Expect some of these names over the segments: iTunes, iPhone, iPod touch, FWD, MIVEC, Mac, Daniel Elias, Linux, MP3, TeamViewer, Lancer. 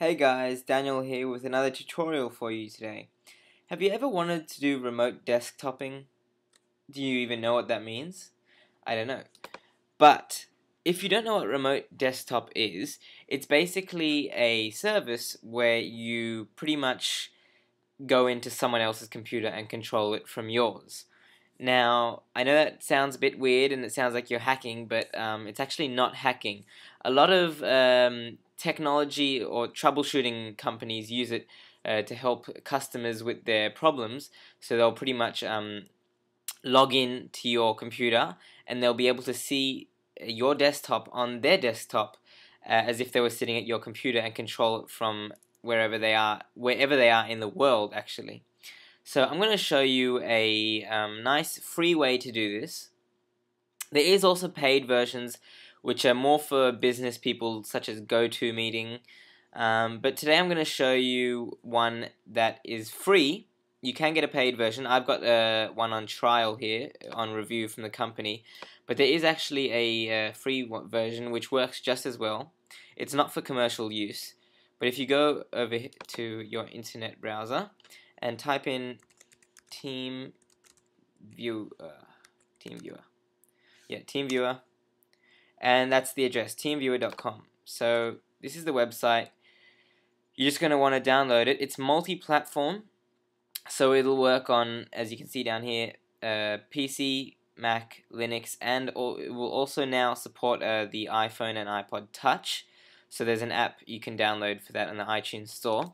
Hey guys, Daniel here with another tutorial for you today. Have you ever wanted to do remote desktoping? Do you even know what that means? I don't know. But if you don't know what remote desktop is, it's basically a service where you pretty much go into someone else's computer and control it from yours. Now, I know that sounds a bit weird and it sounds like you're hacking, but it's actually not hacking. A lot of technology or troubleshooting companies use it to help customers with their problems, so they'll pretty much log in to your computer and they'll be able to see your desktop on their desktop as if they were sitting at your computer and control it from wherever they are in the world, actually. So I'm going to show you a nice free way to do this. There is also paid versions which are more for business people, such as GoToMeeting. But today I'm going to show you one that is free. You can get a paid version. I've got one on trial here, on review from the company. But there is actually a free version which works just as well. It's not for commercial use. But if you go over to your internet browser and type in TeamViewer. Yeah, TeamViewer. And that's the address, teamviewer.com. So this is the website. You're just going to want to download it. It's multi-platform, so it'll work on, as you can see down here, PC, Mac, Linux, and it will also now support the iPhone and iPod touch. So there's an app you can download for that in the iTunes store.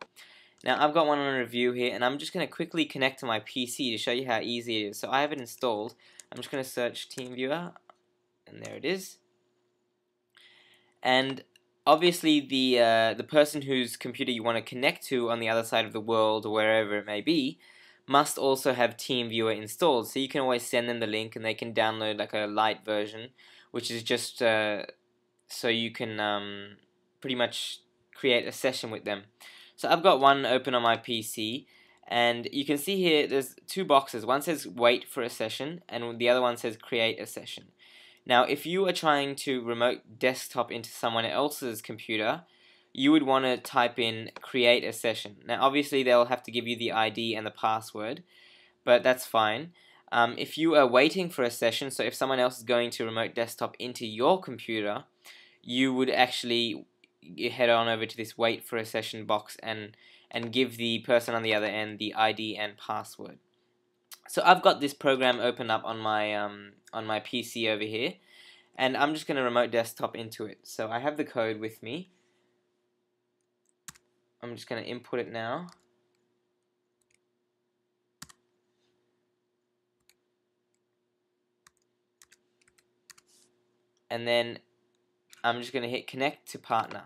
Now I've got one on review here, and I'm just going to quickly connect to my PC to show you how easy it is. So I have it installed. I'm just going to search TeamViewer, and there it is. And obviously the person whose computer you want to connect to on the other side of the world or wherever it may be must also have TeamViewer installed, so you can always send them the link and they can download like a light version, which is just so you can pretty much create a session with them. So I've got one open on my PC, and you can see here there's two boxes. One says wait for a session and the other one says create a session. Now, if you are trying to remote desktop into someone else's computer, you would want to type in create a session. Now, obviously, they'll have to give you the ID and the password, but that's fine. If you are waiting for a session, so if someone else is going to remote desktop into your computer, you would actually head on over to this wait for a session box and give the person on the other end the ID and password. So I've got this program open up on my PC over here, and I'm just going to remote desktop into it. So I have the code with me. I'm just going to input it now. And then I'm just going to hit connect to partner.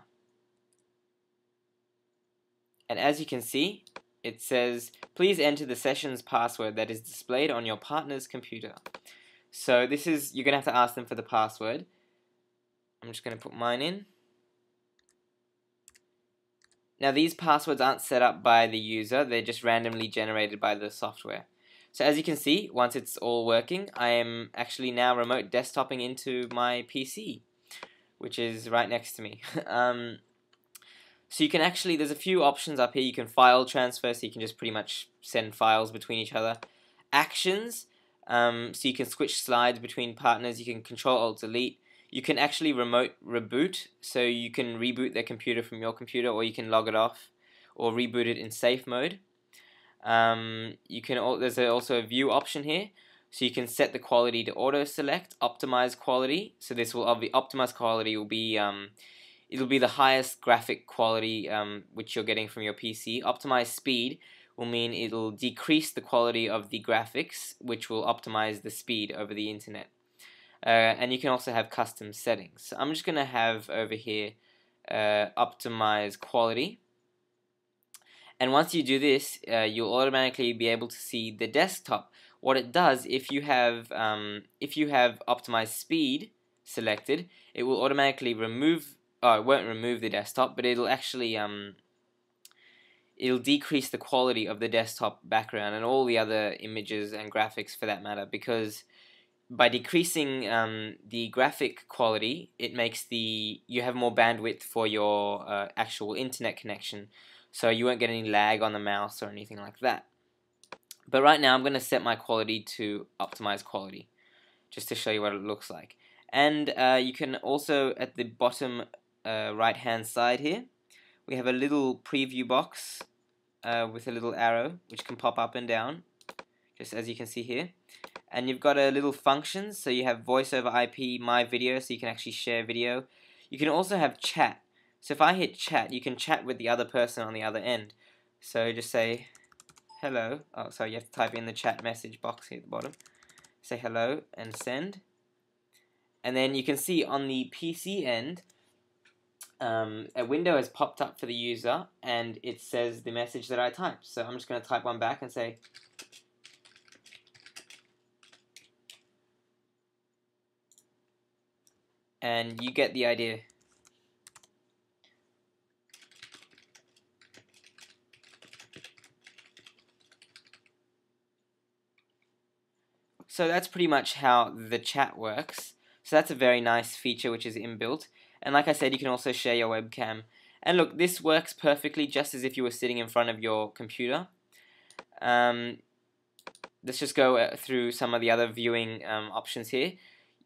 And as you can see, it says, please enter the session's password that is displayed on your partner's computer. So this is, you're going to have to ask them for the password. I'm just going to put mine in. Now these passwords aren't set up by the user, they're just randomly generated by the software. So as you can see, once it's all working, I am actually now remote desktopping into my PC, which is right next to me. So you can actually, there's a few options up here. You can file transfer, so you can just pretty much send files between each other. Actions, so you can switch slides between partners. You can Control-Alt-Delete. You can actually remote reboot, so you can reboot their computer from your computer, or you can log it off, or reboot it in safe mode. You can there's also a view option here, so you can set the quality to auto-select, optimize quality. So this will optimize quality will be it'll be the highest graphic quality which you're getting from your PC. Optimize speed will mean it'll decrease the quality of the graphics, which will optimize the speed over the internet. And you can also have custom settings. So I'm just going to have over here optimize quality. And once you do this, you'll automatically be able to see the desktop. What it does, if you have optimized speed selected, it will automatically remove. Oh, it won't remove the desktop, but it'll actually it'll decrease the quality of the desktop background and all the other images and graphics for that matter, because by decreasing the graphic quality, it makes you have more bandwidth for your actual internet connection, so you won't get any lag on the mouse or anything like that. But right now I'm going to set my quality to optimize quality, just to show you what it looks like. And you can also, at the bottom right hand side here, we have a little preview box with a little arrow which can pop up and down, just as you can see here. And you've got a little function, so you have voice over IP, my video, so you can actually share video. You can also have chat. So if I hit chat, you can chat with the other person on the other end. So just say hello. Oh, sorry, you have to type in the chat message box here at the bottom. Say hello and send. And then you can see on the PC end, a window has popped up for the user, and it says the message that I typed. So I'm just going to type one back and say, and you get the idea. So that's pretty much how the chat works. So that's a very nice feature which is inbuilt. And like I said, you can also share your webcam. And look, this works perfectly just as if you were sitting in front of your computer. Let's just go through some of the other viewing options here.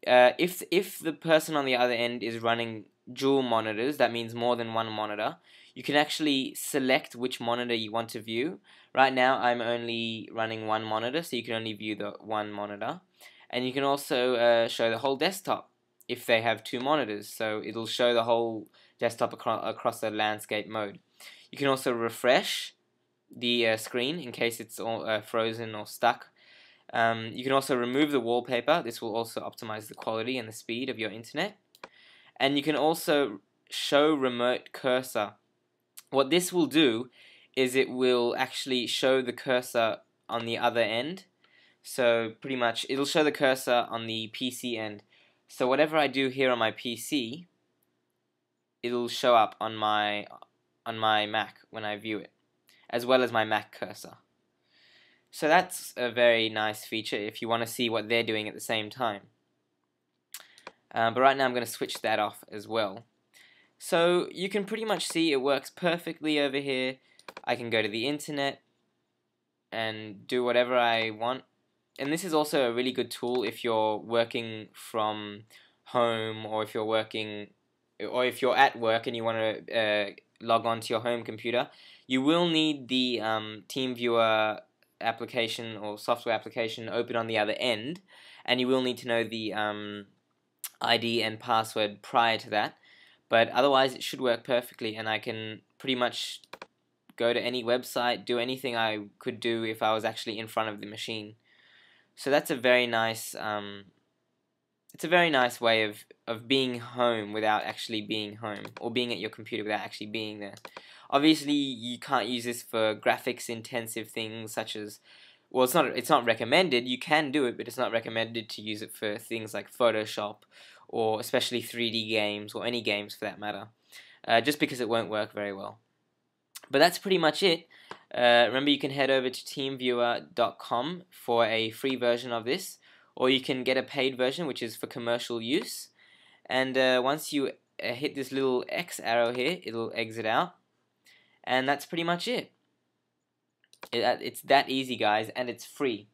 If the person on the other end is running dual monitors, that means more than one monitor, you can actually select which monitor you want to view. Right now I'm only running one monitor, so you can only view the one monitor. And you can also show the whole desktop if they have two monitors, so it'll show the whole desktop across the landscape mode. You can also refresh the screen in case it's all, frozen or stuck. You can also remove the wallpaper. This will also optimize the quality and the speed of your internet. And you can also show remote cursor. What this will do is it will actually show the cursor on the other end. So pretty much it'll show the cursor on the PC end. So whatever I do here on my PC, it'll show up on my Mac when I view it, as well as my Mac cursor. So that's a very nice feature if you want to see what they're doing at the same time. But right now I'm going to switch that off as well. So you can pretty much see it works perfectly over here. I can go to the internet and do whatever I want. And this is also a really good tool if you're working from home, or if you're working, or if you're at work and you want to log on to your home computer. You will need the TeamViewer application or software application open on the other end, and you will need to know the ID and password prior to that, but otherwise it should work perfectly. And I can pretty much go to any website, do anything I could do if I was actually in front of the machine. So that's a very nice it's a very nice way of being home without actually being home, or being at your computer without actually being there. Obviously, you can't use this for graphics-intensive things such as, well, it's not recommended. You can do it, but it's not recommended to use it for things like Photoshop, or especially 3D games, or any games for that matter, just because it won't work very well. But that's pretty much it. Remember, you can head over to teamviewer.com for a free version of this, or you can get a paid version which is for commercial use. And once you hit this little X arrow here, it'll exit out. And that's pretty much it. It's that easy, guys, and it's free.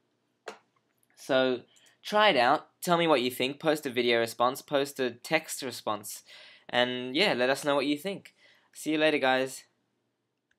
So try it out, tell me what you think, post a video response, post a text response, and yeah, let us know what you think. See you later, guys.